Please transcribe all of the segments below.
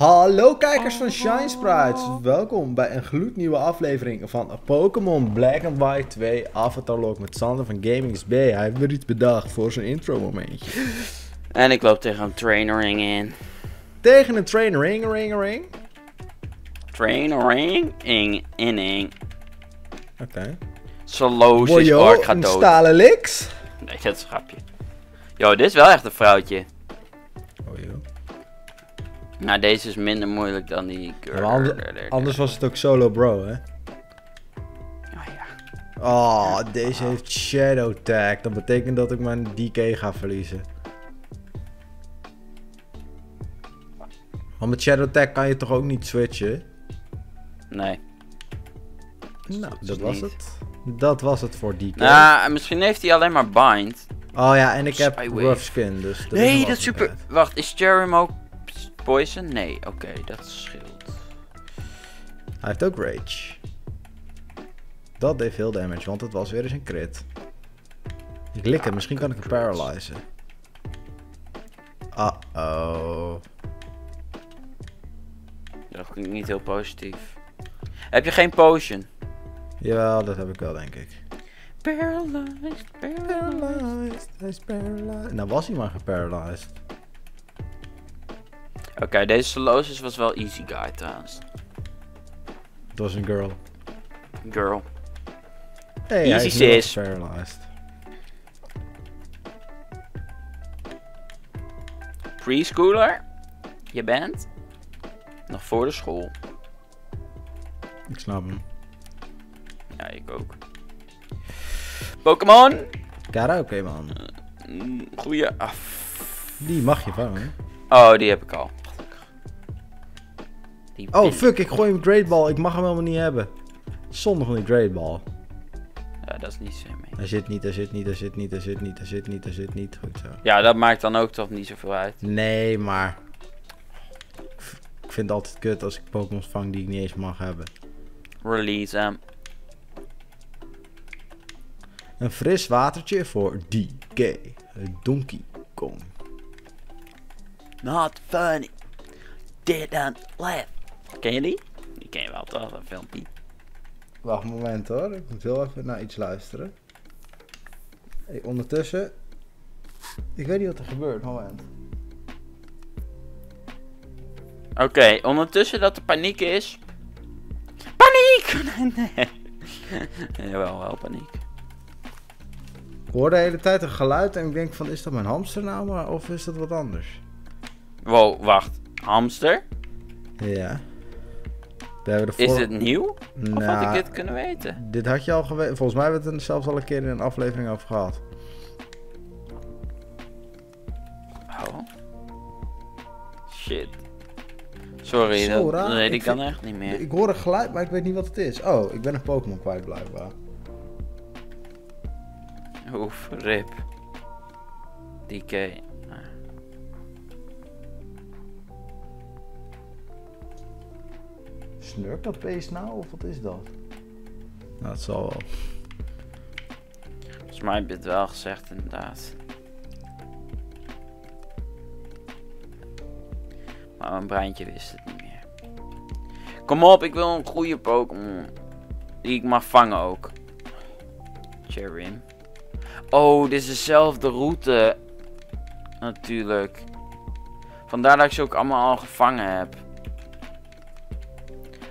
Hallo kijkers van ShineSprites, welkom bij een gloednieuwe aflevering van Pokémon Black and White 2 Avatarlock met Sander van Gamings B. Hij heeft weer iets bedacht voor zijn intro momentje. En ik loop tegen een trainering in. Tegen een trainering, ring. Trainering, ing. Oké. Sloos is ook, ik ga dood. Een stalen liks? Nee, dat is een grapje. Yo, dit is wel echt een vrouwtje. Oh joh. Nou, deze is minder moeilijk dan die... Ja, anders was het ook solo bro, hè? Oh ja. Oh, deze heeft Shadow Tag. Dat betekent dat ik mijn DK ga verliezen. Want met Shadow Tag kan je toch ook niet switchen? Nee. Nou, dat was het. Dat was het voor DK. Nou, misschien heeft hij alleen maar bind. Oh ja, en ik heb rough skin, dus... Nee, dat is super... Wacht, is Jerem ook... Poison? Nee, oké, dat scheelt. Hij heeft ook Rage. Dat deed veel damage, want het was weer eens een crit. Ik lik hem, misschien kan ik hem paralyzen. Uh-oh. Dat klinkt niet heel positief. Heb je geen potion? Jawel, dat heb ik wel, denk ik. Paralyzed. Nou was hij maar geparalyzed. Oké, deze Solosis was wel easy guy trouwens. Het was een girl. Hey, easy sis. Preschooler, je bent nog voor de school. Ik snap hem. Ja, ik ook. Pokémon Karaoke, man. Goeie die mag je vangen. Oh, die heb ik al. Oh fuck, ik gooi hem Great Ball. Ik mag hem helemaal niet hebben. Zonde van die Great Ball. Ja, dat is niet zo mee. Hij zit niet. Goed zo. Ja, dat maakt dan ook toch niet zoveel uit. Nee, maar... Ik vind het altijd kut als ik Pokémon vang die ik niet eens mag hebben. Release hem. Een fris watertje voor DK. Donkey Kong. Not funny. Did not laugh. Ken je die? Die ken je wel toch, dat filmpje. Wacht een moment hoor, ik moet heel even naar iets luisteren. Hey, ondertussen... Ik weet niet wat er gebeurt, moment. Oké, ondertussen dat er paniek is... Paniek! Nee. Jawel, wel paniek. Ik hoor de hele tijd een geluid en ik denk van, is dat mijn hamster nou maar, of is dat wat anders? Wow, wacht. Hamster? Ja. Is dit nieuw? Nou, of had ik dit kunnen weten? Dit had je al geweten. Volgens mij hebben we het er zelfs al een keer in een aflevering over gehad. Oh. Shit. Sorry, zo, dat weet ik dan echt niet meer. Ik hoor een geluid, maar ik weet niet wat het is. Oh, ik ben een Pokémon kwijt blijkbaar. Oef, rip. DK. Snurkt dat beest nou, of wat is dat? Nou, het zal wel. Volgens mij heb je het wel gezegd, inderdaad. Maar mijn breintje wist het niet meer. Kom op, ik wil een goede Pokémon. Die ik mag vangen ook. Cherim. Oh, dit is dezelfde route. Natuurlijk. Vandaar dat ik ze ook allemaal al gevangen heb.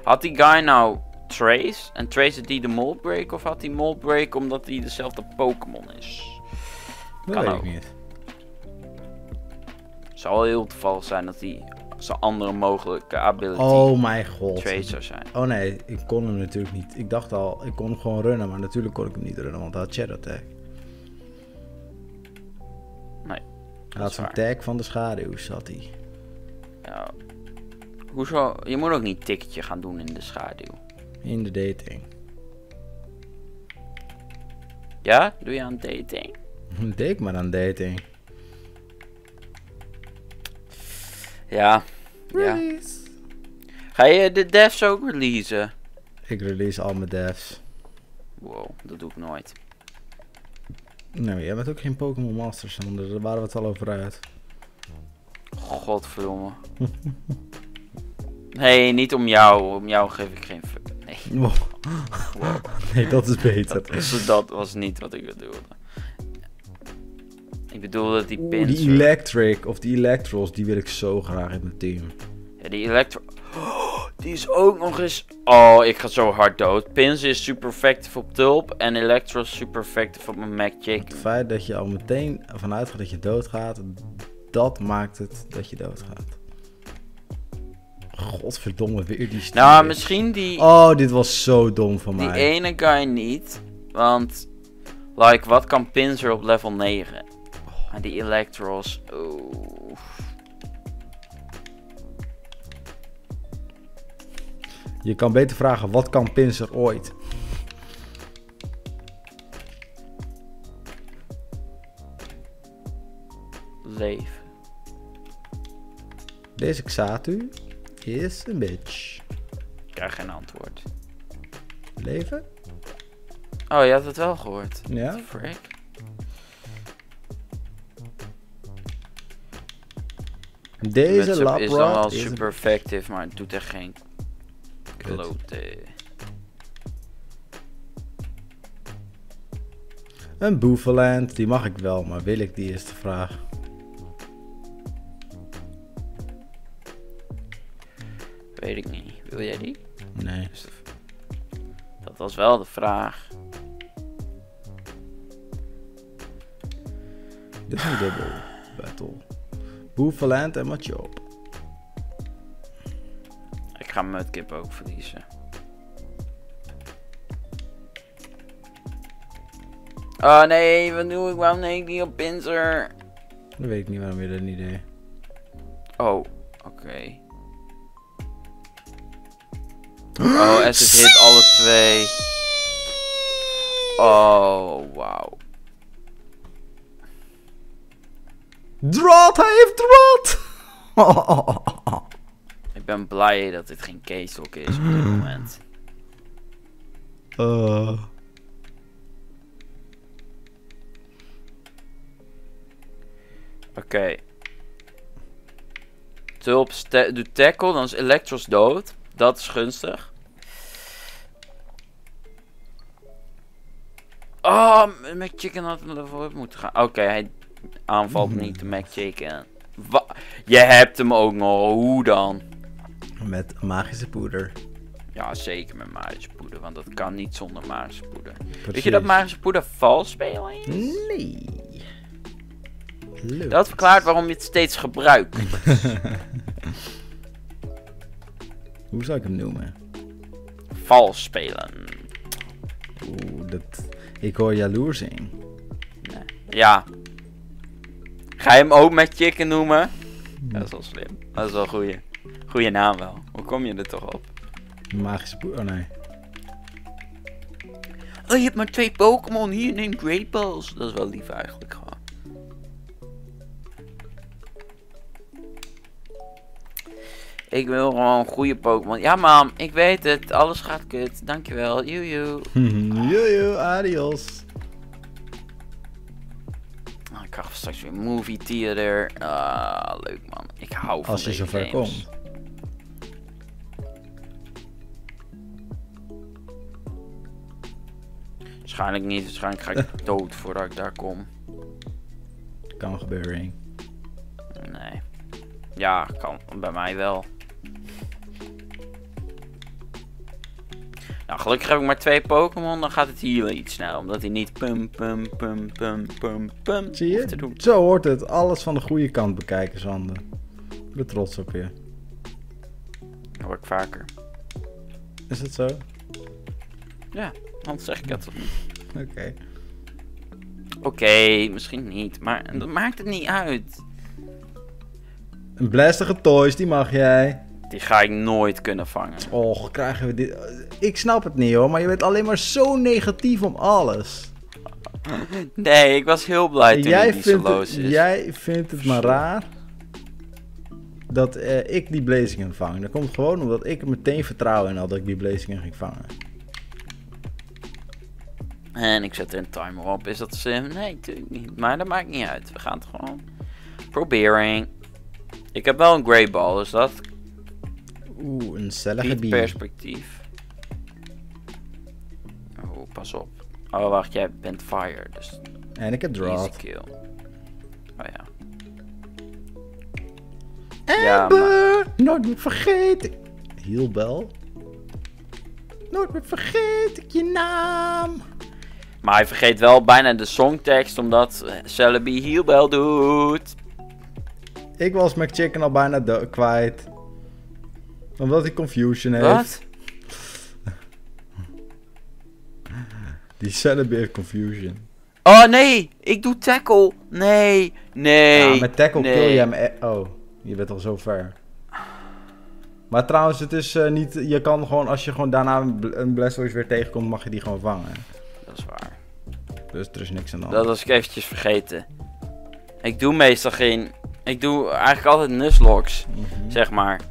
Had die guy nou Trace? En Trace die de Moldbreak? Of had hij Moldbreak omdat hij dezelfde Pokémon is? Dat kan weet ook. Ik niet. Het zou wel heel toevallig zijn dat hij zijn andere mogelijke ability Trace zou zijn. Oh nee, ik kon hem natuurlijk niet. Ik dacht al, ik kon hem gewoon runnen. Maar natuurlijk kon ik hem niet runnen, want hij had Shadow Tag. Nee. Hij had zijn tag van de schaduw, zat hij. Ja. Hoezo? Je moet ook niet ticketje gaan doen in de schaduw. In de dating. Ja? Doe je aan dating? Deed maar aan dating. Ja. Release. Ja. Ga je de devs ook releasen? Ik release al mijn devs. Wow, dat doe ik nooit. Nou, jij bent ook geen Pokémon Masters, daar waren we het al over uit. Godverdomme. Nee, niet om jou. Om jou geef ik geen fuck. Nee. Wow. Wow. Nee, dat is beter. Dat was niet wat ik bedoelde. Ik bedoel dat die pins... Die Electric, of die Electros, die wil ik zo graag in mijn team. Ja, die Electro... Oh, die is ook nog eens... Oh, ik ga zo hard dood. Pins is super effective op Tulp en Electro is super effective op mijn Magic. Het feit dat je al meteen vanuit gaat dat je doodgaat, dat maakt het dat je doodgaat. Godverdomme, weer die stil. Nou, misschien die... Oh, dit was zo dom van mij. Die ene guy niet, want... Like, wat kan Pinsir op level 9? En die Electros. Oh. Je kan beter vragen, wat kan Pinsir ooit? Leven. Deze Xatu is een bitch. Ik krijg geen antwoord. Leven? Oh, je had het wel gehoord. Ja? Frick. Deze Lapras is dan al super effective, maar het doet echt geen klote. Een Boeveland, die mag ik wel, maar wil ik die is de vraag. Weet ik niet. Wil jij die? Nee. Dat was wel de vraag. Dit is een dubbel battle. Boeveland en Machoke. Ik ga Mudkip ook verliezen. Oh nee, wat doe ik? Waarom neem ik niet op Pinsir? Dat weet ik niet waarom je dat niet deed. Oh, oké. Oh, en ze hit alle twee. Oh, wauw. Drought, hij heeft Drought! Ik ben blij dat dit geen K-Stock is op dit moment. Oké. Tulp doet tackle, dan is Electros dood. Dat is gunstig. Oh, mijn chicken had hem level up moeten gaan. Oké, hij... Aanvalt niet de McChicken. Je hebt hem ook nog. Hoe dan? Met magische poeder. Ja, zeker met magische poeder. Want dat kan niet zonder magische poeder. Precies. Weet je dat magische poeder vals spelen is? Nee. Leuk. Dat verklaart waarom je het steeds gebruikt. Hoe zou ik hem noemen? Vals spelen. Oeh, dat... Ik hoor jaloers in. Nee. Ja. Ga je hem ook met chicken noemen? Dat is wel slim. Dat is wel een goeie. Goeie naam wel. Hoe kom je er toch op? Magische poeder, nee. Oh, je hebt maar 2 Pokémon. Hier, neem Great Balls. Dat is wel lief eigenlijk gewoon. Ik wil gewoon goede Pokémon. Ja, mam. Ik weet het. Alles gaat kut. Dankjewel. Joejoe. Joejoe. Adios. Ik ga straks weer movie theater. Leuk man. Ik hou van deze games. Als je zover komt. Waarschijnlijk niet. Waarschijnlijk ga ik dood voordat ik daar kom. Kan gebeuren. Nee. Ja, kan. Bij mij wel. Nou, gelukkig heb ik maar 2 Pokémon, dan gaat het healen iets sneller, omdat hij niet pum pum pum zie je? Te doen. Zo hoort het, alles van de goede kant bekijken, Sander. Ik ben trots op je. Dat hoor ik vaker. Is dat zo? Ja, anders zeg ik dat toch niet. Oké. Oké, misschien niet, maar dat maakt het niet uit. Een blastige toys, die mag jij. Die ga ik nooit kunnen vangen. Och, krijgen we dit... Ik snap het niet hoor, maar je bent alleen maar zo negatief om alles. Nee, ik was heel blij toen jij niet zo loos is. Jij vindt het maar raar... dat ik die Blaziken vang. Dat komt gewoon omdat ik er meteen vertrouwen in had dat ik die Blaziken ging vangen. En ik zet er een timer op. Is dat slim? Nee, natuurlijk niet. Maar dat maakt niet uit. We gaan het gewoon proberen. Ik heb wel een Grey Ball, dus dat... Oeh, een celebi. Perspectief. Oh, pas op. Oh, wacht, jij bent fire. Dus... En ik heb drop. Kill. Oh ja. Amber! Ja, nooit meer vergeten. Heelbel. Nooit meer vergeet ik je naam. Maar hij vergeet wel bijna de songtekst, omdat Celebi Heelbel doet. Ik was McChicken al bijna kwijt. Omdat hij confusion heeft. Wat? Die Celebi heeft confusion. Oh nee, ik doe tackle. Nee, nee. Ja, met tackle kill je hem. Oh, je bent al zo ver. Maar trouwens, het is niet... Je kan gewoon, als je gewoon daarna een Blastoise weer tegenkomt, mag je die gewoon vangen. Dat is waar. Dus er is niks aan de hand. Dat was ik eventjes vergeten. Ik doe meestal geen... Ik doe eigenlijk altijd Nuzlocks, zeg maar.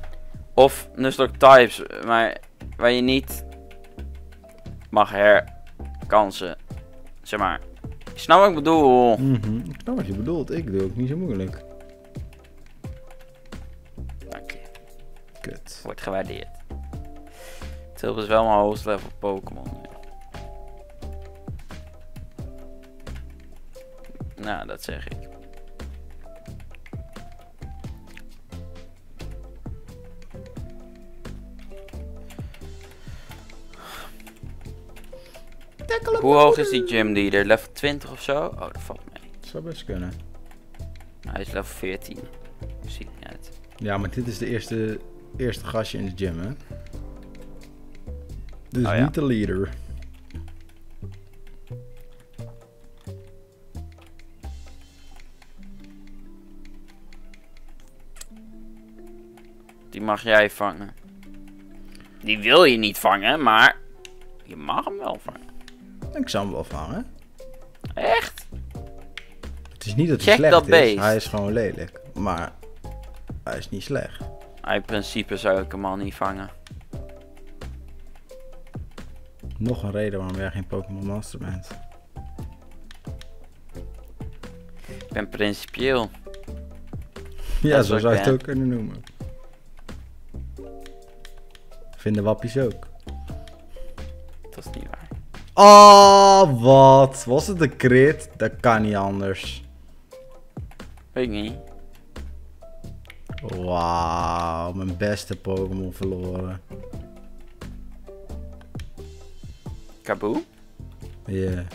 Of Nuzlocke types, maar waar je niet mag herkansen. Zeg maar. Ik snap wat ik bedoel. Ik snap wat je bedoelt. Ik doe ook niet zo moeilijk. Dank je. Kut. Wordt gewaardeerd. Tilp is wel mijn hoogst level Pokémon. Nou, dat zeg ik. Hoe hoog is die gym leader? Level 20 of zo? Oh, dat valt mee. Dat zou best kunnen. Hij is level 14. Dat ziet niet uit. Ja, maar dit is de eerste gastje in de gym, hè? Dus oh, ja, niet de leader. Die mag jij vangen. Die wil je niet vangen, maar je mag hem wel vangen. Ik zou hem wel vangen. Echt? Het is niet dat hij slecht is. Beest. Hij is gewoon lelijk. Maar hij is niet slecht. In principe zou ik hem al niet vangen. Nog een reden waarom jij geen Pokémon Master bent. Ik ben principieel. Ja, dat zo zou je het ook kunnen noemen. Vinden wappies ook. Dat is niet waar. Oh, wat? Was het een crit? Dat kan niet anders. Weet ik niet. Wauw, mijn beste Pokémon verloren. Kaboe? Ja. Yeah.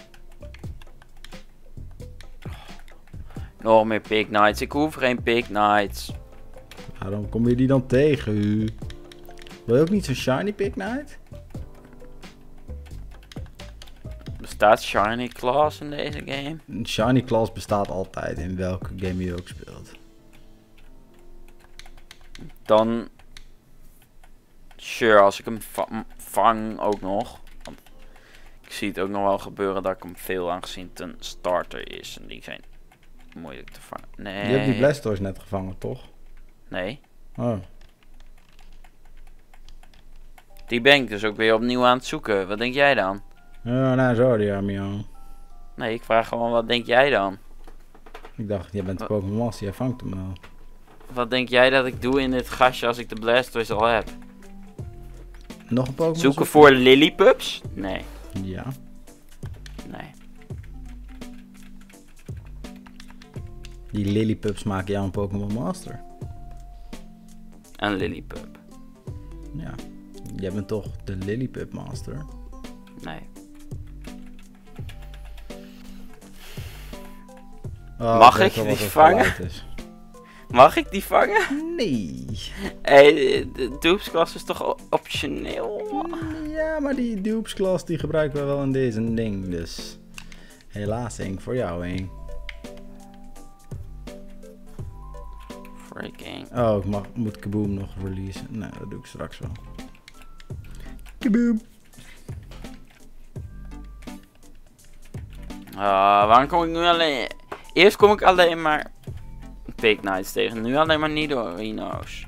Nog meer Pig Knights. Ik hoef geen Pig Knights. Waarom kom je die dan tegen? Wil je ook niet zo'n shiny Pig Knight? Bestaat Shiny Claws in deze game? Shiny Claws bestaat altijd in welke game je ook speelt. Dan... Sure, als ik hem vang ook nog. Want ik zie het ook nog wel gebeuren dat ik hem veel aangezien het een starter is. En die zijn moeilijk te vangen. Nee. Je hebt die Blastoise net gevangen, toch? Nee. Oh. Die ben ik dus ook weer opnieuw aan het zoeken. Wat denk jij dan? Oh, nou sorry, Armion. Nee, ik vraag gewoon, wat denk jij dan? Ik dacht, jij bent de Pokémon Master, jij vangt hem al. Wat denk jij dat ik doe in dit gastje als ik de Blastoise al heb? Nog een Pokémon? Zoeken voor Lillipups? Nee. Ja. Nee. Die Lillipups maken jou een Pokémon Master. Een Lillipup. Ja. Jij bent toch de Lillipup Master? Nee. Oh, mag ik die vangen? Mag ik die vangen? Nee. Hey, de Doopsklas is toch optioneel? Ja, maar die Doopsklas die gebruiken we wel in deze ding, dus... Helaas, Henk, voor jou, Henk. Freaking. Oh, ik moet Kaboom nog releasen. Nee, dat doe ik straks wel. Kaboom. Waarom kom ik nu alleen... Eerst kom ik alleen maar Pig Knights tegen, nu alleen maar Nidorino's.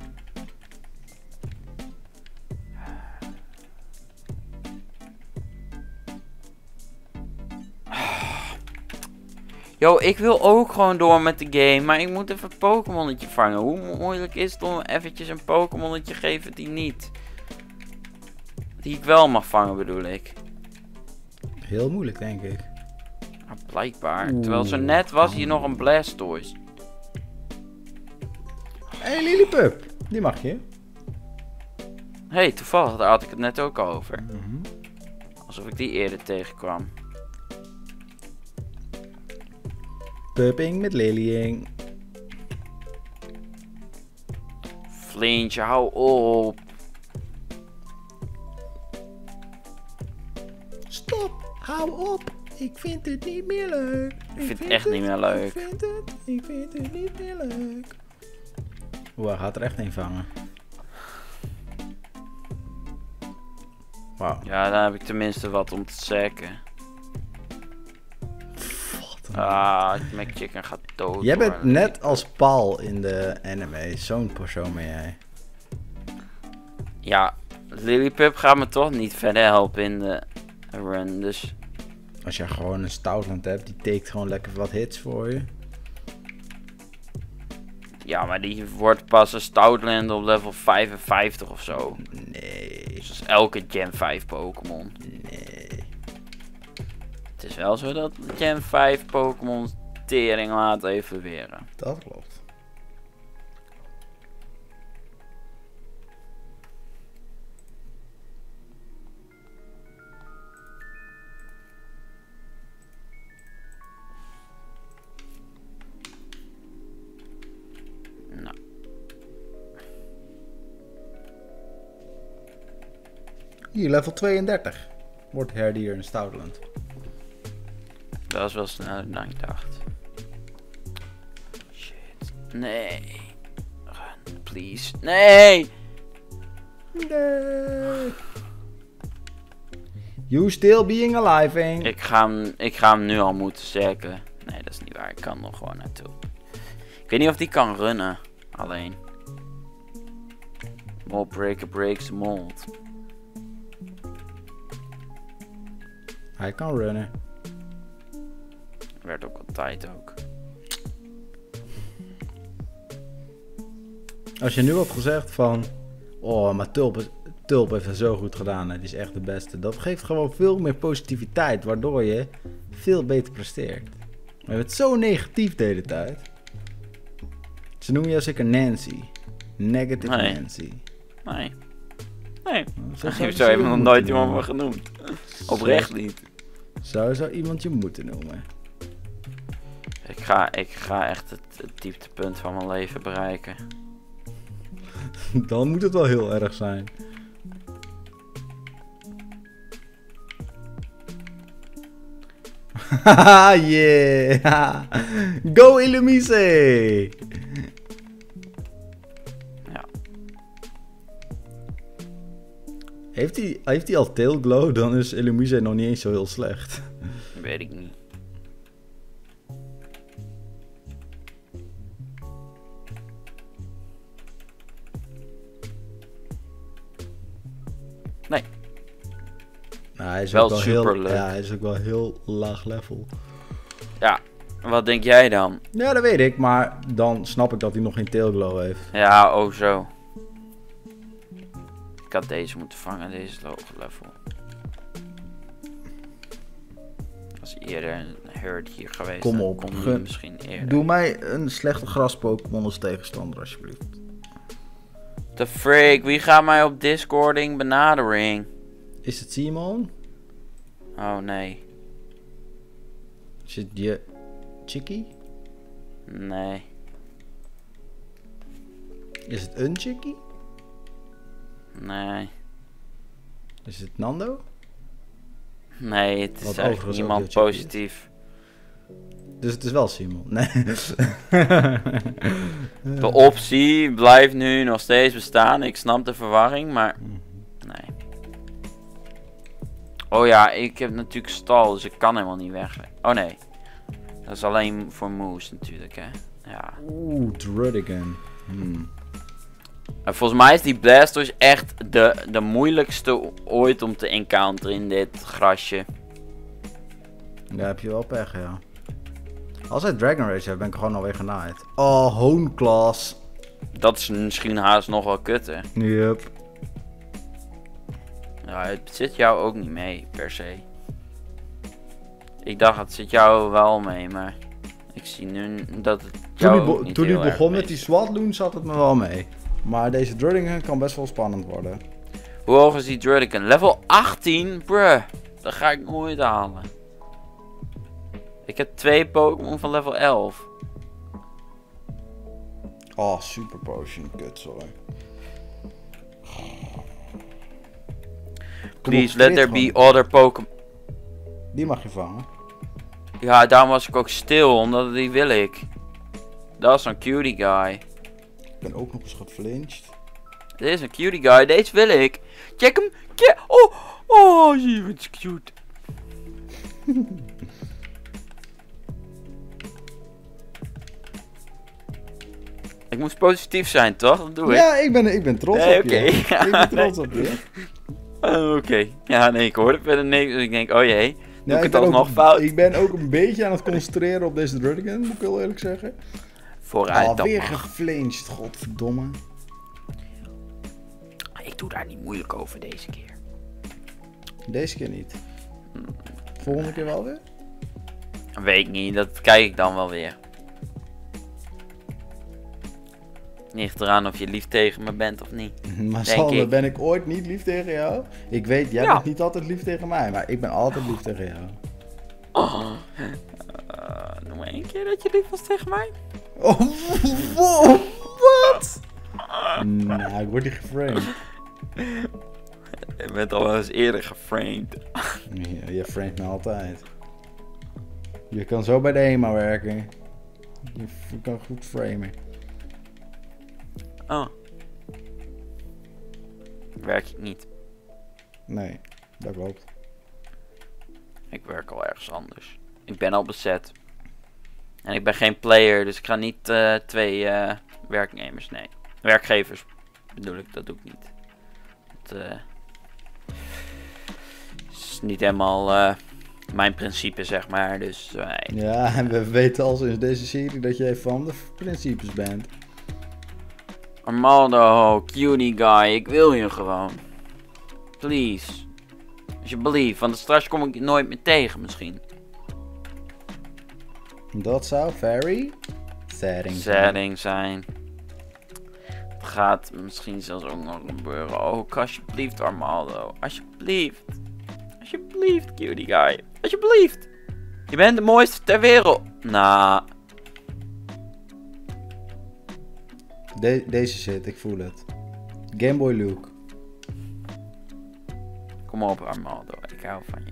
Yo, ik wil ook gewoon door met de game. Maar ik moet even een Pokémonnetje vangen. Hoe moeilijk is het om eventjes een Pokémonnetje te geven die niet... Die ik wel mag vangen, bedoel ik. Heel moeilijk, denk ik. Nou, blijkbaar. Oeh. Terwijl zo net was hier nog een Blastoise. Hé, hey, Lillipup. Die mag je. Hé, hey, toevallig. Daar had ik het net ook al over. Mm-hmm. Alsof ik die eerder tegenkwam. Pupping met Lillying. Flintje, hou op. Stop, hou op. Ik vind het niet meer leuk. Ik vind het echt niet meer leuk. Ik vind het niet meer leuk. Oeh, hij gaat er echt een vangen. Wauw. Ja, dan heb ik tenminste wat om te zeggen. Ah, het McChicken gaat dood. Jij bent net als Paul in de anime. Zo'n persoon ben jij. Ja, Lillipup gaat me toch niet verder helpen in de run, dus... Als jij gewoon een Stoutland hebt, die tekent gewoon lekker wat hits voor je. Ja, maar die wordt pas een Stoutland op level 55 of zo. Nee. Dus dat is elke Gen 5 Pokémon. Nee. Het is wel zo dat Gen 5 Pokémon tering laat evolueren. Dat klopt. Nou. Hier, level 32. Wordt herdier in Stoutland. Dat was wel sneller dan ik dacht. Shit. Nee. Run, please. Nee! Nee! You still being alive, ain't? Ik ga hem nu al moeten zeggen. Nee, dat is niet waar. Ik kan nog gewoon naartoe. Ik weet niet of die kan runnen. Alleen. Mold breaker breaks mold. Hij kan runnen. Werd ook altijd ook. Als je nu had gezegd van... Oh, maar Tulp heeft het zo goed gedaan. Het is echt de beste. Dat geeft gewoon veel meer positiviteit. Waardoor je veel beter presteert. Maar je bent zo negatief de hele tijd. Ze noemen jou zeker Nancy. Negative nee. Nancy. Nee. Nee. Zo heeft nog nooit iemand me genoemd. Oprecht niet. Zou iemand je moeten noemen. Ik ga echt het dieptepunt van mijn leven bereiken. Dan moet het wel heel erg zijn. Haha, yeah! Go Illumise! Ja. Heeft hij al tailglow? Dan is Illumise nog niet eens zo heel slecht. Weet ik niet. Nou, hij is wel super leuk. Ja, hij is ook wel heel laag level. Ja, wat denk jij dan? Ja, dat weet ik, maar dan snap ik dat hij nog geen tailglow heeft. Ja, oh zo. Ik had deze moeten vangen, deze is hoog level. Als eerder een herd hier geweest. Kom op, misschien eerder. Doe mij een slechte gras-Pokémon als tegenstander, alsjeblieft. The freak, wie gaat mij op Discording benadering? Is het Simon? Oh nee. Is het je chickie? Nee. Is het een chickie? Nee. Is het Nando? Nee, het is eigenlijk niemand positief. Dus het is wel Simon. Nee. De optie blijft nu nog steeds bestaan. Ik snap de verwarring, maar... Nee. Oh ja, ik heb natuurlijk stal, dus ik kan helemaal niet weg. Oh nee. Dat is alleen voor moves natuurlijk, hè. Ja. Oeh, Drudigan. Volgens mij is die Blastoise echt de moeilijkste ooit om te encounteren in dit grasje. Daar heb je wel pech, ja. Als hij Dragon Rage heeft, ben ik gewoon alweer genaaid. Oh, Honklas. Dat is misschien haast nog wel kut, hè? Yep. Ja, het zit jou ook niet mee, per se. Ik dacht, het zit jou wel mee, maar... Ik zie nu dat het toen hij begon met die Swadloon zat het me wel mee. Maar deze Druddigan kan best wel spannend worden. Hoe hoog is die Druddigan? Level 18? Bruh. Dat ga ik nooit halen. Ik heb 2 Pokémon van level 11. Oh, Super Potion. Kut, sorry. Please, let there be other Pokémon. Die mag je vangen. Ja, daarom was ik ook stil, omdat die wil ik. Dat is een cutie guy. Ik ben ook nog eens geflinched. Dit is een cutie guy, deze wil ik. Check hem! Check. Oh, oh, zie je, het is cute. Ik moest positief zijn, toch? Dat doe ik. Ja, ik ben trots op je. Ik ben trots op je. Oké. Ja, nee, ik hoorde verder niks, dus ik denk, oh jee. Ja, ik, ik ben ook een beetje aan het concentreren op deze Druddigan, moet ik heel eerlijk zeggen. Vooruit dan. Alweer geflinched, godverdomme. Ik doe daar niet moeilijk over deze keer. Deze keer niet. Volgende keer wel weer? Weet ik niet, dat kijk ik dan wel weer. Ligt eraan of je lief tegen me bent of niet. Maar Sander, ben ik ooit niet lief tegen jou? Ik weet, jij bent niet altijd lief tegen mij, maar ik ben altijd lief tegen jou. Oh. Noem maar 1 keer dat je lief was tegen mij. Oh, wow, wat? Nou, ik word niet geframed. Je bent al wel eens eerder geframed. Ja, je framed me altijd. Je kan zo bij de HEMA werken. Je kan goed framen. Oh. Werk ik niet? Nee, dat klopt. Ik werk al ergens anders. Ik ben al bezet. En ik ben geen player, dus ik ga niet 2 werknemers, nee. Werkgevers bedoel ik, dat doe ik niet. Dat is niet helemaal mijn principe, zeg maar. Dus, ja, en we weten al sinds deze serie dat jij van de principes bent. Armaldo, cutie guy, ik wil je gewoon. Please. Alsjeblieft, want straks kom ik je nooit meer tegen misschien. Dat zou very setting zijn. Het gaat misschien zelfs ook nog gebeuren. Ook alsjeblieft Armaldo, alsjeblieft. Alsjeblieft cutie guy, alsjeblieft. Je bent de mooiste ter wereld. Nou. Deze shit, ik voel het. Game Boy Luke. Kom op Armaldo, ik hou van je.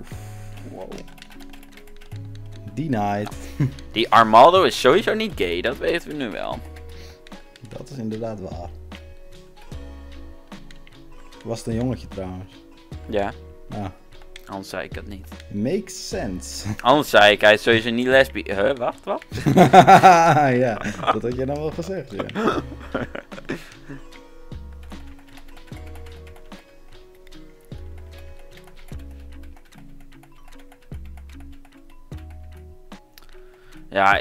Oef. Wow. Die night. Die Armaldo is sowieso niet gay, dat weten we nu wel. Dat is inderdaad waar. Was het een jongetje trouwens? Ja. Ja. Anders zei ik dat niet. Makes sense. Anders zei ik, hij is sowieso niet lesbisch. Huh, wacht, wat? Ja, dat had jij dan wel gezegd, ja.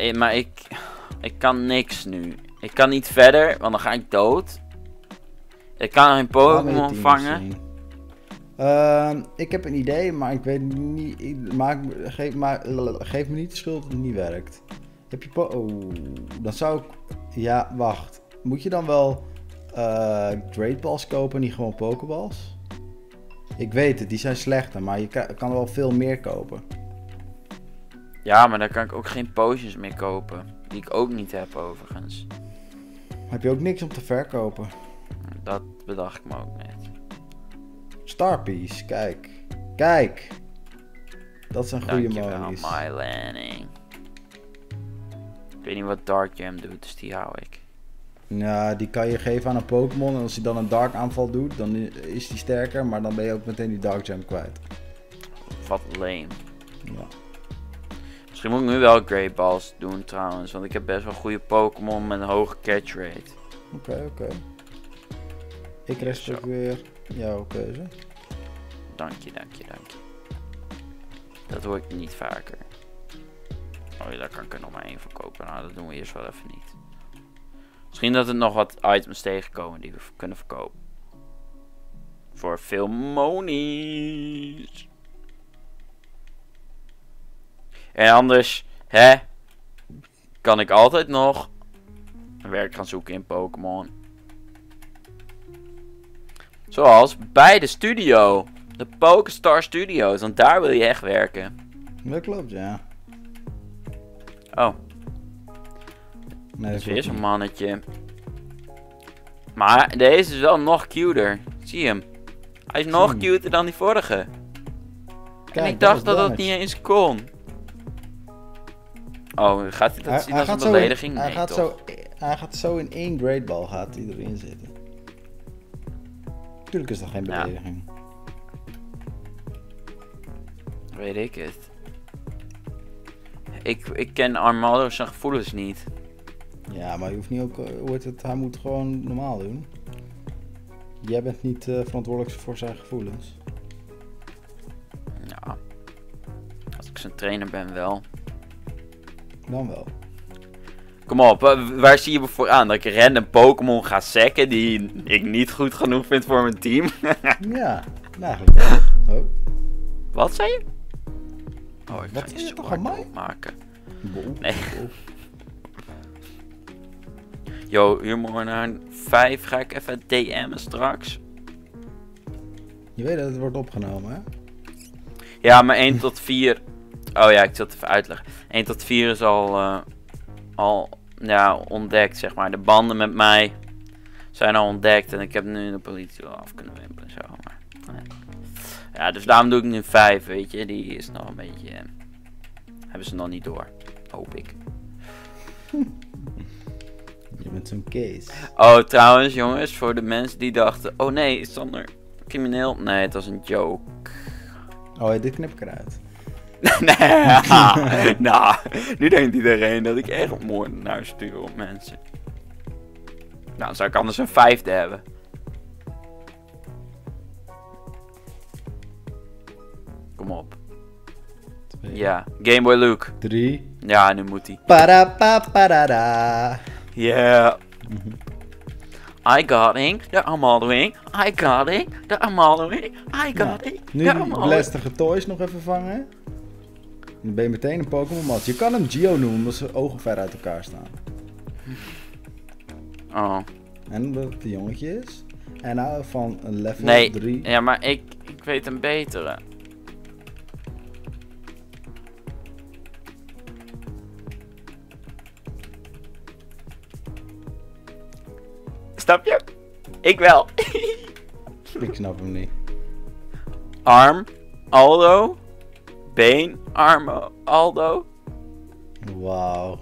Ja, maar ik kan niks nu. Ik kan niet verder, want dan ga ik dood. Ik kan geen Pokémon vangen. Ik heb een idee, maar ik weet niet... geef me niet de schuld dat het niet werkt. Heb je dan zou ik... Ja, wacht. Moet je dan wel... Great Balls kopen, niet gewoon Pokeballs? Ik weet het, die zijn slechter, maar je kan er wel veel meer kopen. Ja, maar dan kan ik ook geen potions meer kopen. Die ik ook niet heb, overigens. Heb je ook niks om te verkopen? Dat bedacht ik me ook net. Starpiece, kijk. Kijk. Dat zijn goede monies. My landing. Ik weet niet wat Dark Jam doet, dus die hou ik. Nou, die kan je geven aan een Pokémon. En als hij dan een Dark aanval doet, dan is die sterker. Maar dan ben je ook meteen die Dark Jam kwijt. Wat lame. Ja. Misschien moet ik nu wel Great Balls doen trouwens. Want ik heb best wel goede Pokémon met een hoge catch rate. Oké, oké. Ik respecteer jouw keuze. Dank je, dank je, dank je. Dat hoor ik niet vaker. Oh ja, daar kan ik er nog maar één van kopen. Nou, dat doen we eerst wel even niet. Misschien dat er nog wat items tegenkomen die we kunnen verkopen. Voor veel monies. En anders, hè, kan ik altijd nog een werk gaan zoeken in Pokémon. Zoals bij de studio. De Pokéstar Studios, want daar wil je echt werken. Dat klopt, ja. Oh. Nee, dat is weer zo'n mannetje. Maar deze is wel nog cuter. Zie hem. Hij is nog cuter dan die vorige. Kijk, en ik dacht dat dat niet eens kon. Oh, gaat hij dat zien als een belediging? Nee, hij gaat zo in één Great Ball gaat hij erin zitten. Natuurlijk is dat geen belediging. Ja. Weet ik het. Ik ken Armando zijn gevoelens niet. Ja, maar je hoeft niet ook... hij moet gewoon normaal doen. Jij bent niet verantwoordelijk voor zijn gevoelens. Ja. Als ik zijn trainer ben wel. Dan wel. Kom op, waar zie je me voor aan? Dat ik random Pokémon ga sacken die ik niet goed genoeg vind voor mijn team? Ja, eigenlijk wel. Oh. Wat zei je? Oh, ik ga je toch aan mij maken. Nee. Yo, humor naar 5 ga ik even DM'en straks. Je weet dat het wordt opgenomen, hè? Ja, maar 1 tot 4... Oh ja, ik zal het even uitleggen. 1 tot 4 is al ja, ontdekt, zeg maar. De banden met mij zijn al ontdekt en ik heb nu de politie wel af kunnen wimpelen, zo. Maar, ja, dus daarom doe ik nu 5, weet je. Die is nog een beetje... hebben ze nog niet door. Hoop ik. Je bent zo'n case. Oh, trouwens, jongens. Voor de mensen die dachten... Oh nee, is Sander crimineel? Nee, het was een joke. Oh, dit knip ik eruit. Nee, nou, nu denkt iedereen dat ik echt moordenaar stuur op mensen. Nou, dan zou ik anders een 5e hebben. Kom op. 2. Ja, Game Boy Luke. 3. Ja, nu moet hij. Parapaparada. Yeah. I got ink, de Amaldo ink. I got ink, de Amaldo ink. I got ink, de Amaldo. Nu lastige toys nog even vangen. Dan ben je meteen een Pokémon mat. Je kan hem Geo noemen, omdat zijn ogen ver uit elkaar staan. Oh. En omdat het een jongetje is. En nou van een level 3. Nee, ja, maar ik weet een betere. Snap je? Ik wel. Ik snap hem niet. Arm, Aldo, Been, Armo, Aldo. Wauw.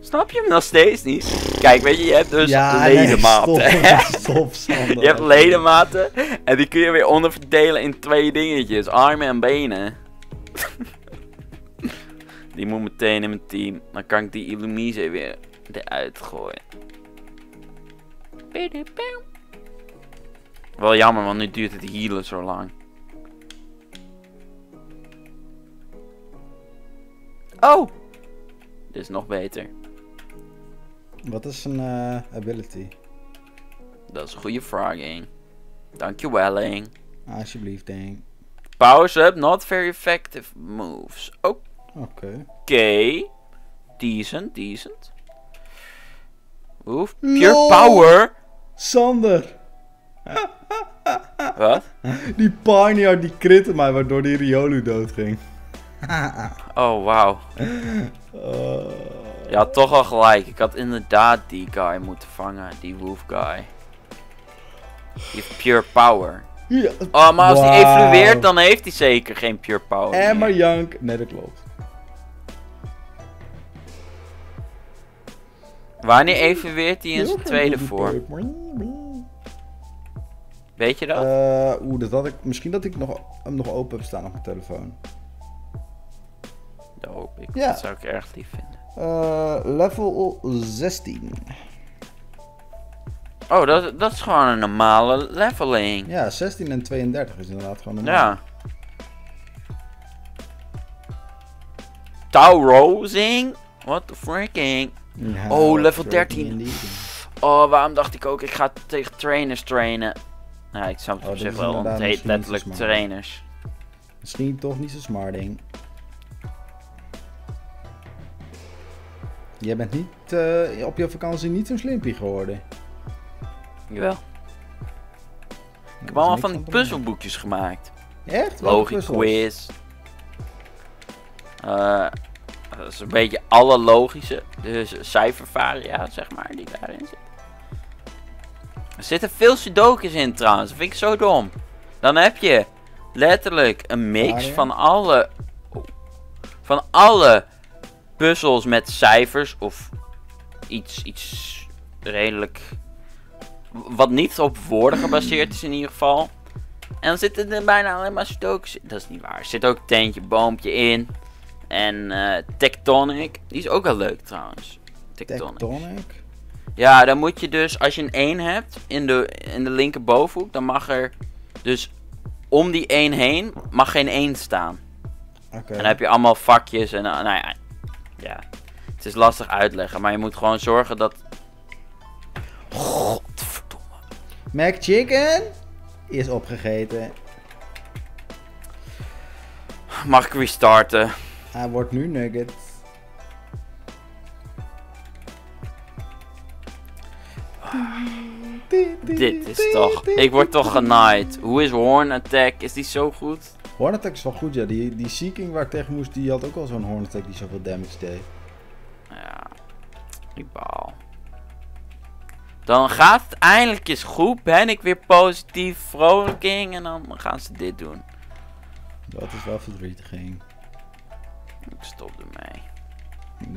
Snap je hem nog steeds niet? Kijk, weet je, je hebt dus ledematen. Nee, stop, je hebt ledematen en die kun je weer onderverdelen in 2 dingetjes. Armen en benen. Die moet meteen in mijn team. Dan kan ik die Illumise weer eruit gooien. Wel jammer, want nu duurt het healen zo lang. Oh! Dit is nog beter. Wat is een ability? Dat is een goede vraag, Ing. Dankjewel, Ing. Alsjeblieft, Ing. Powers up, not very effective moves. Oh. Oké. Okay. Decent, decent. Oef. Pure power! Sander! Wat? Die Pioneer die critte mij, waardoor die Riolu doodging. Oh, wauw. Ja, toch al gelijk. Ik had inderdaad die guy moeten vangen. Die Wolf guy. Die heeft pure power. Ja. Oh, maar als die evolueert, dan heeft hij zeker geen pure power. En maar jank. Nee, dat klopt. Wanneer evolueert hij in zijn tweede vorm? Weet je dat? Dat had ik, misschien dat ik hem nog open heb staan op mijn telefoon. Dat hoop ik. Ja. Dat zou ik erg lief vinden. Level 16. Oh, dat is gewoon een normale leveling. Ja, 16 en 32 is inderdaad gewoon normaal. Ja. Taurozing? What the freaking? Ja, oh, level 13. Oh, waarom dacht ik ook, ik ga tegen trainers trainen. Nou, ik snap het op zich wel, want het heet letterlijk trainers. Misschien toch niet zo smart, ding. Jij bent niet op je vakantie niet zo'n slimpie geworden. Jawel. Ik heb allemaal van die puzzelboekjes gemaakt. Echt? Logic quiz. Dat is een beetje alle logische, dus cijfervaria zeg maar, die daarin zit. Er zitten veel sudokus in trouwens, dat vind ik zo dom. Dan heb je letterlijk een mix van alle puzzels met cijfers of iets redelijk, wat niet op woorden gebaseerd is in ieder geval. En dan zitten er bijna alleen maar sudokus in. Dat is niet waar, er zit ook teentje, boompje in. En Tectonic, die is ook wel leuk trouwens. Tectonic? Ja, dan moet je dus, als je een 1 hebt in de linker bovenhoek, dan mag er dus om die 1 heen, mag geen 1 staan. Oké. En dan heb je allemaal vakjes en nou ja, het is lastig uitleggen, maar je moet gewoon zorgen dat... Godverdomme. McChicken is opgegeten. Mag ik restarten? Hij wordt nu nugget. Dit is toch... Ik word toch genaaid. Hoe is Horn Attack? Is die zo goed? Horn Attack is wel goed, ja. Die Seeking waar ik tegen moest, die had ook al zo'n Horn Attack die zoveel damage deed. Ja. Ik baal. Dan gaat het eindelijk eens goed. Ben ik weer positief, vrolijking. En dan gaan ze dit doen. Dat is wel verdrietiging. Ik stop ermee.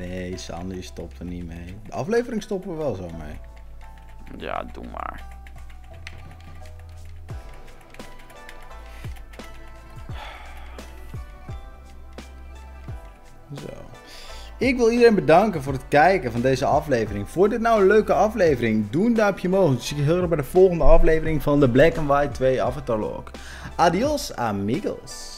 Nee, Sander stopt er niet mee. De aflevering stoppen we wel zo mee. Ja, doe maar. Zo. Ik wil iedereen bedanken voor het kijken van deze aflevering. Vond je dit nou een leuke aflevering? Doe een duimpje omhoog. Dan zie je heel graag bij de volgende aflevering van de Black and White 2 Avatarlock. Adios, amigos.